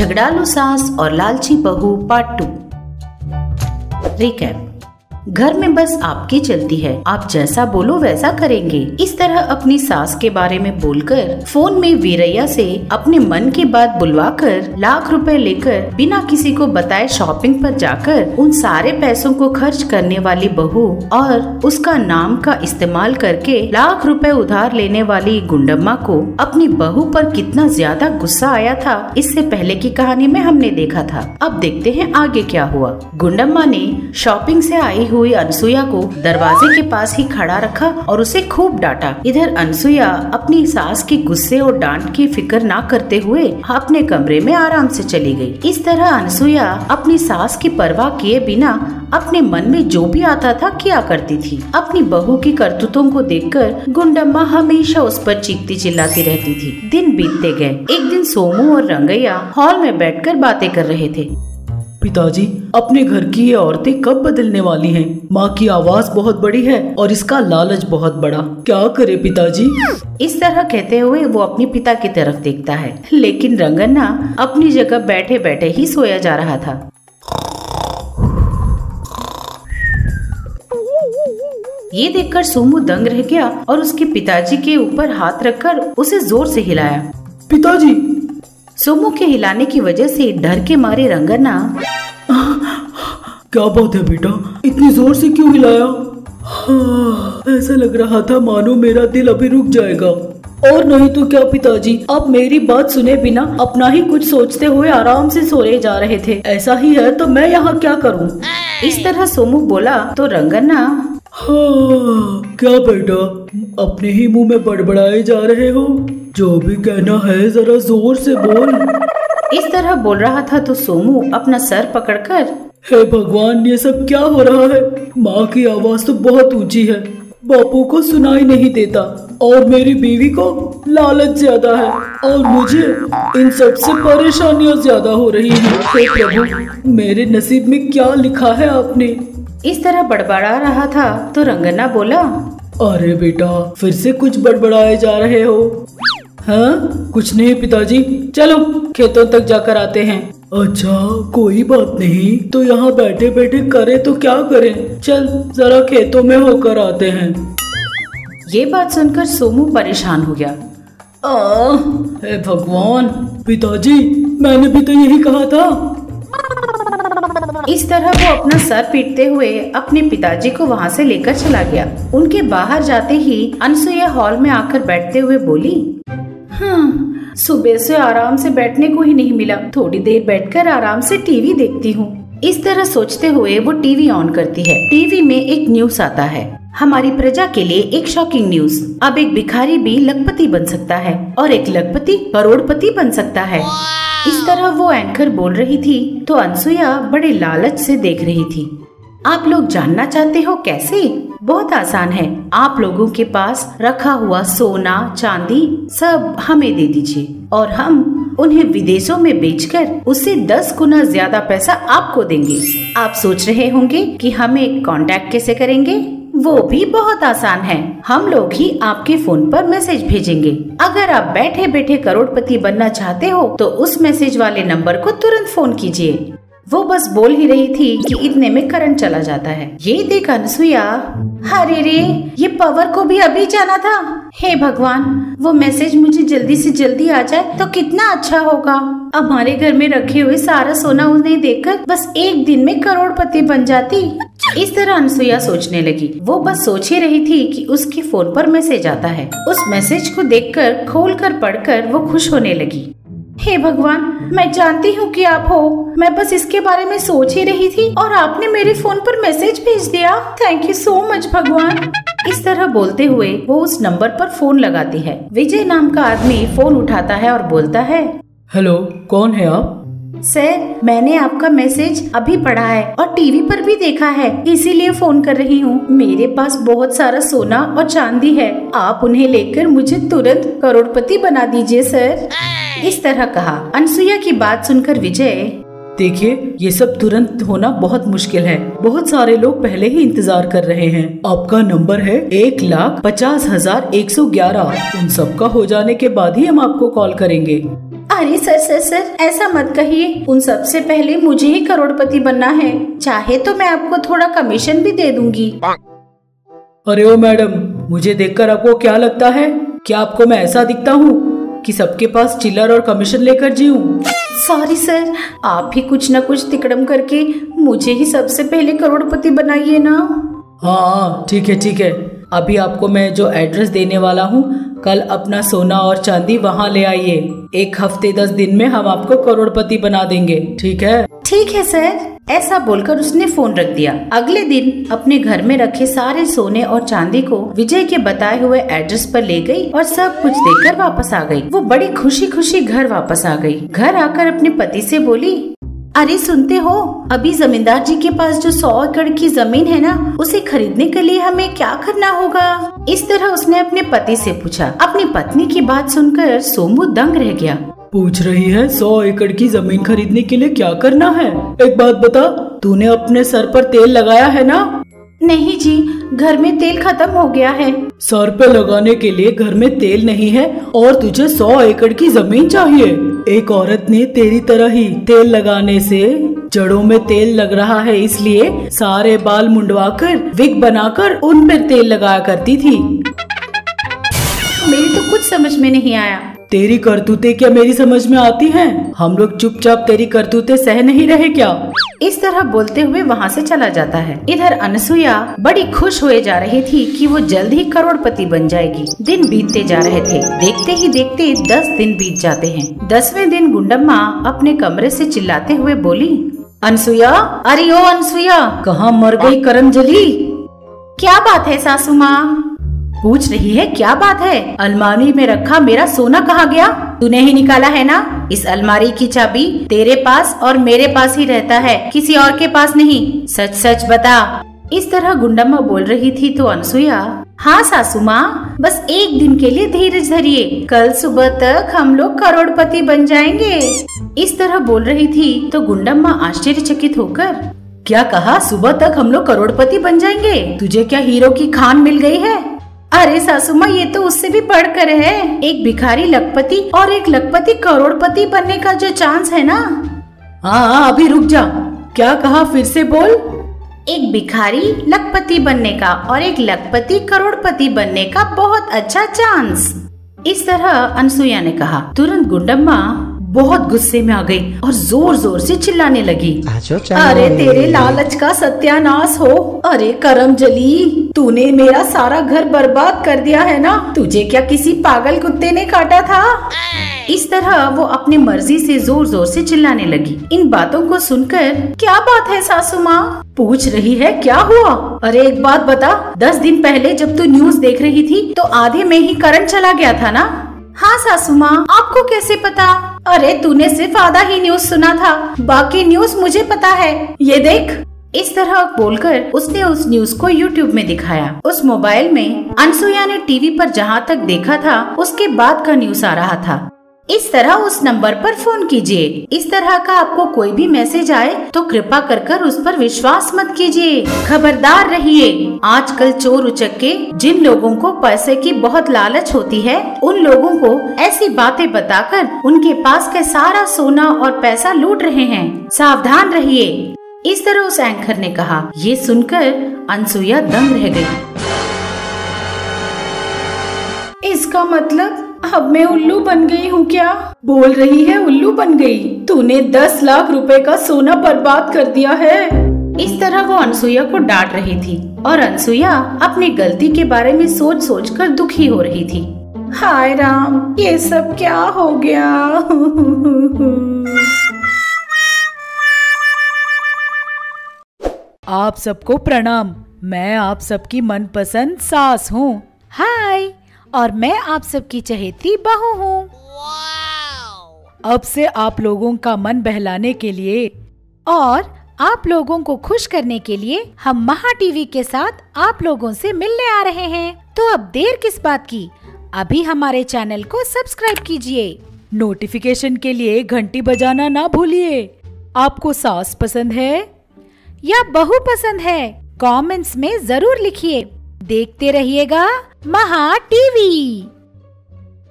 झगड़ालू सास और लालची बहू पार्ट 2। रिकैप। घर में बस आपकी चलती है, आप जैसा बोलो वैसा करेंगे। इस तरह अपनी सास के बारे में बोलकर फोन में वीरैया से अपने मन की बात बुलवाकर लाख रुपए लेकर बिना किसी को बताए शॉपिंग पर जाकर उन सारे पैसों को खर्च करने वाली बहू और उसका नाम का इस्तेमाल करके लाख रुपए उधार लेने वाली गुंडम्मा को अपनी बहू पर कितना ज्यादा गुस्सा आया था, इससे पहले की कहानी में हमने देखा था। अब देखते हैं आगे क्या हुआ। गुंडम्मा ने शॉपिंग से आई हुई अनसुया को दरवाजे के पास ही खड़ा रखा और उसे खूब डांटा। इधर अनसुया अपनी सास के गुस्से और डांट की फिक्र ना करते हुए अपने कमरे में आराम से चली गई। इस तरह अनसुया अपनी सास की परवाह किए बिना अपने मन में जो भी आता था किया करती थी। अपनी बहू की करतूतों को देखकर गुंडम्मा हमेशा उस पर चीखती चिल्लाती रहती थी। दिन बीतते गए। एक दिन सोमू और रंगैया हॉल में बैठकर बातें कर रहे थे। पिताजी, अपने घर की ये औरतें कब बदलने वाली हैं? माँ की आवाज बहुत बड़ी है और इसका लालच बहुत बड़ा, क्या करे पिताजी? इस तरह कहते हुए वो अपने पिता की तरफ देखता है, लेकिन रंगन्ना अपनी जगह बैठे बैठे ही सोया जा रहा था। ये देखकर सोमू दंग रह गया और उसके पिताजी के ऊपर हाथ रखकर उसे जोर से हिलाया। पिताजी! सोमू के हिलाने की वजह से डर के मारे रंगना, क्या बात है बेटा, इतनी जोर से क्यों हिलाया? ऐसा लग रहा था मानो मेरा दिल अभी रुक जाएगा। और नहीं तो क्या पिताजी, आप मेरी बात सुने बिना अपना ही कुछ सोचते हुए आराम से सोए जा रहे थे। ऐसा ही है तो मैं यहाँ क्या करूँ? इस तरह सोमू बोला तो रंगना, क्या बेटा, अपने ही मुँह में बड़बड़ाए जा रहे हो, जो भी कहना है जरा जोर से बोल। इस तरह बोल रहा था तो सोमू अपना सर पकड़कर, हे भगवान, ये सब क्या हो रहा है? माँ की आवाज तो बहुत ऊंची है, बापू को सुनाई नहीं देता, और मेरी बीवी को लालच ज्यादा है, और मुझे इन सब से परेशानियाँ ज्यादा हो रही है। हे प्रभु, मेरे नसीब में क्या लिखा है आपने? इस तरह बड़बड़ा रहा था तो रंगना बोला, अरे बेटा, फिर से कुछ बड़बड़ाए जा रहे हो। हाँ, कुछ नहीं पिताजी, चलो खेतों तक जाकर आते हैं। अच्छा, कोई बात नहीं, तो यहाँ बैठे बैठे करे तो क्या करें, चल जरा खेतों में होकर आते हैं। ये बात सुनकर सोमू परेशान हो गया। हे भगवान! पिताजी, मैंने भी तो यही कहा था। इस तरह वो अपना सर पीटते हुए अपने पिताजी को वहाँ से लेकर चला गया। उनके बाहर जाते ही अनसुया हॉल में आकर बैठते हुए बोली, हाँ, सुबह से आराम से बैठने को ही नहीं मिला, थोड़ी देर बैठकर आराम से टीवी देखती हूँ। इस तरह सोचते हुए वो टीवी ऑन करती है। टीवी में एक न्यूज आता है, हमारी प्रजा के लिए एक शॉकिंग न्यूज, अब एक भिखारी भी लखपति बन सकता है और एक लखपति करोड़पति बन सकता है। इस तरह वो एंकर बोल रही थी तो अनसुया बड़े लालच से देख रही थी। आप लोग जानना चाहते हो कैसे? बहुत आसान है, आप लोगों के पास रखा हुआ सोना चांदी सब हमें दे दीजिए और हम उन्हें विदेशों में बेचकर उससे 10 गुना ज्यादा पैसा आपको देंगे। आप सोच रहे होंगे कि हमें कांटेक्ट कैसे करेंगे? वो भी बहुत आसान है, हम लोग ही आपके फोन पर मैसेज भेजेंगे। अगर आप बैठे बैठे करोड़पति बनना चाहते हो तो उस मैसेज वाले नंबर को तुरंत फोन कीजिए। वो बस बोल ही रही थी कि इतने में करंट चला जाता है। ये देख अनसुया, अरे रे, ये पावर को भी अभी जाना था। हे भगवान, वो मैसेज मुझे जल्दी से जल्दी आ जाए तो कितना अच्छा होगा। हमारे घर में रखे हुए सारा सोना उन्हें देकर बस एक दिन में करोड़पति बन जाती। इस तरह अनसुया सोचने लगी। वो बस सोच ही रही थी कि उसके फोन पर मैसेज आता है। उस मैसेज को देखकर खोलकर पढ़कर वो खुश होने लगी। हे भगवान, मैं जानती हूँ कि आप हो, मैं बस इसके बारे में सोच ही रही थी और आपने मेरे फोन पर मैसेज भेज दिया। थैंक यू सो मच भगवान। इस तरह बोलते हुए वो उस नंबर पर फोन लगाती है। विजय नाम का आदमी फोन उठाता है और बोलता है, हेलो, कौन है आप? सर, मैंने आपका मैसेज अभी पढ़ा है और टीवी पर भी देखा है, इसीलिए फोन कर रही हूँ। मेरे पास बहुत सारा सोना और चांदी है, आप उन्हें लेकर मुझे तुरंत करोड़पति बना दीजिए सर। इस तरह कहा। अनसुया की बात सुनकर विजय, देखिए, ये सब तुरंत होना बहुत मुश्किल है, बहुत सारे लोग पहले ही इंतजार कर रहे हैं। आपका नंबर है 1,50,111। उन सबका हो जाने के बाद ही हम आपको कॉल करेंगे। अरे सर सर सर ऐसा मत कहिए, उन सबसे पहले मुझे ही करोड़पति बनना है, चाहे तो मैं आपको थोड़ा कमीशन भी दे दूंगी। अरे ओ मैडम, मुझे देखकर आपको क्या लगता है? क्या आपको मैं ऐसा दिखता हूँ कि सबके पास चिल्लर और कमीशन लेकर जीऊँ? सॉरी सर, आप ही कुछ न कुछ तिकड़म करके मुझे ही सबसे पहले करोड़पति बनाइए ना। हाँ ठीक है ठीक है, अभी आपको मैं जो एड्रेस देने वाला हूँ, कल अपना सोना और चांदी वहाँ ले आइए। 1 हफ्ते 10 दिन में हम आपको करोड़पति बना देंगे, ठीक है? ठीक है सर। ऐसा बोलकर उसने फोन रख दिया। अगले दिन अपने घर में रखे सारे सोने और चांदी को विजय के बताए हुए एड्रेस पर ले गई और सब कुछ देकर वापस आ गई। वो बड़ी खुशी खुशी घर वापस आ गई। घर आकर अपने पति से बोली, अरे सुनते हो, अभी जमींदार जी के पास जो 100 एकड़ की जमीन है ना, उसे खरीदने के लिए हमें क्या करना होगा? इस तरह उसने अपने पति से पूछा। अपनी पत्नी की बात सुनकर सोमू दंग रह गया। पूछ रही है 100 एकड़ की जमीन खरीदने के लिए क्या करना है? एक बात बता, तूने अपने सर पर तेल लगाया है ना? नहीं जी, घर में तेल खत्म हो गया है। सर पे लगाने के लिए घर में तेल नहीं है और तुझे 100 एकड़ की जमीन चाहिए? एक औरत ने तेरी तरह ही तेल लगाने से जड़ों में तेल लग रहा है, इसलिए सारे बाल मुंडवाकर विग बनाकर उन पर तेल लगाया करती थी। मेरी तो कुछ समझ में नहीं आया। तेरी करतूतें क्या मेरी समझ में आती हैं? हम लोग चुपचाप तेरी करतूतें सह नहीं रहे क्या? इस तरह बोलते हुए वहाँ से चला जाता है। इधर अनसुया बड़ी खुश हुए जा रही थी कि वो जल्द ही करोड़पति बन जाएगी। दिन बीतते जा रहे थे। देखते ही देखते 10 दिन बीत जाते हैं। 10वें दिन गुंडम्मा अपने कमरे से चिल्लाते हुए बोली, अनसुया! अरे ओ अनसुया, कहाँ मर गई करमजली? क्या बात है सासू माँ? पूछ रही है क्या बात है? अलमारी में रखा मेरा सोना कहाँ गया? तूने ही निकाला है ना? इस अलमारी की चाबी तेरे पास और मेरे पास ही रहता है, किसी और के पास नहीं। सच सच बता। इस तरह गुंडम्मा बोल रही थी तो अनसुया, हाँ सासू माँ, बस एक दिन के लिए धीरज धरिए, कल सुबह तक हम लोग करोड़पति बन जाएंगे। इस तरह बोल रही थी तो गुंडम्मा आश्चर्यचकित होकर, क्या कहा? सुबह तक हम लोग करोड़पति बन जाएंगे? तुझे क्या हीरो की खान मिल गयी है? अरे सासू माँ, ये तो उससे भी बढ़कर है। एक भिखारी लखपति और एक लखपति करोड़पति बनने का जो चांस है ना। हाँ, अभी रुक जा, क्या कहा फिर से बोल? एक भिखारी लखपति बनने का और एक लखपति करोड़पति बनने का बहुत अच्छा चांस। इस तरह अनसुया ने कहा। तुरंत गुंडम्मा बहुत गुस्से में आ गई और जोर जोर से चिल्लाने लगी, अरे तेरे लालच का सत्यानाश हो! अरे करमजली, तूने मेरा सारा घर बर्बाद कर दिया है ना? तुझे क्या किसी पागल कुत्ते ने काटा था? इस तरह वो अपनी मर्जी से जोर जोर से चिल्लाने लगी। इन बातों को सुनकर, क्या बात है सासू माँ? पूछ रही है क्या हुआ? अरे एक बात बता, 10 दिन पहले जब तू न्यूज देख रही थी तो आधे में ही करंट चला गया था ना? हाँ सासू माँ, आपको कैसे पता? अरे तूने सिर्फ आधा ही न्यूज सुना था, बाकी न्यूज मुझे पता है, ये देख। इस तरह बोलकर उसने उस न्यूज को YouTube में दिखाया। उस मोबाइल में अनसुया ने टीवी पर जहाँ तक देखा था, उसके बाद का न्यूज आ रहा था। इस तरह उस नंबर पर फोन कीजिए। इस तरह का आपको कोई भी मैसेज आए तो कृपा कर उस पर विश्वास मत कीजिए। खबरदार रहिए। आजकल चोर उचक्के जिन लोगों को पैसे की बहुत लालच होती है, उन लोगों को ऐसी बातें बताकर उनके पास का सारा सोना और पैसा लूट रहे हैं। सावधान रहिए। इस तरह उस एंकर ने कहा। ये सुनकर अनसुया दंग रह गयी। इसका मतलब अब मैं उल्लू बन गई हूँ क्या? बोल रही है उल्लू बन गई। तूने 10 लाख रुपए का सोना बर्बाद कर दिया है। इस तरह वो अनसुया को डांट रही थी और अनसुया अपनी गलती के बारे में सोच सोच कर दुखी हो रही थी। हाय राम, ये सब क्या हो गया? आप सबको प्रणाम। मैं आप सबकी मनपसंद सास हूँ। हाय, और मैं आप सबकी चहेती बहू हूँ। अब से आप लोगों का मन बहलाने के लिए और आप लोगों को खुश करने के लिए हम महा टीवी के साथ आप लोगों से मिलने आ रहे हैं। तो अब देर किस बात की, अभी हमारे चैनल को सब्सक्राइब कीजिए। नोटिफिकेशन के लिए घंटी बजाना ना भूलिए। आपको सास पसंद है या बहू पसंद है, कमेंट्स में जरूर लिखिए। देखते रहिएगा महा टीवी।